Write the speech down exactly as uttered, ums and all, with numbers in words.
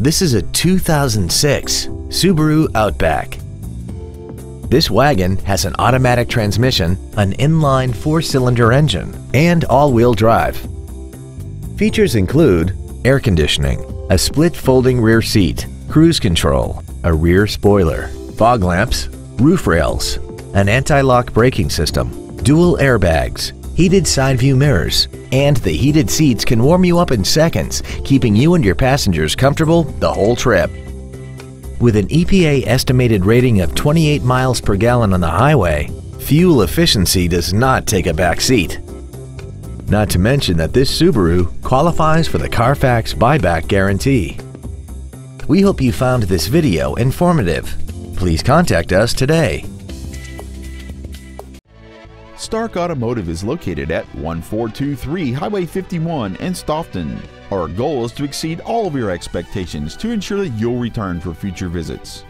This is a two thousand six Subaru Outback. This wagon has an automatic transmission, an inline four-cylinder engine, and all-wheel drive. Features include air conditioning, a split folding rear seat, cruise control, a rear spoiler, fog lamps, roof rails, an anti-lock braking system, dual airbags, heated side view mirrors, and the heated seats can warm you up in seconds, keeping you and your passengers comfortable the whole trip. With an E P A estimated rating of twenty-eight miles per gallon on the highway, fuel efficiency does not take a back seat. Not to mention that this Subaru qualifies for the Carfax buyback guarantee. We hope you found this video informative. Please contact us today. Stark Automotive is located at one four two three Highway fifty-one in Stoughton. Our goal is to exceed all of your expectations to ensure that you'll return for future visits.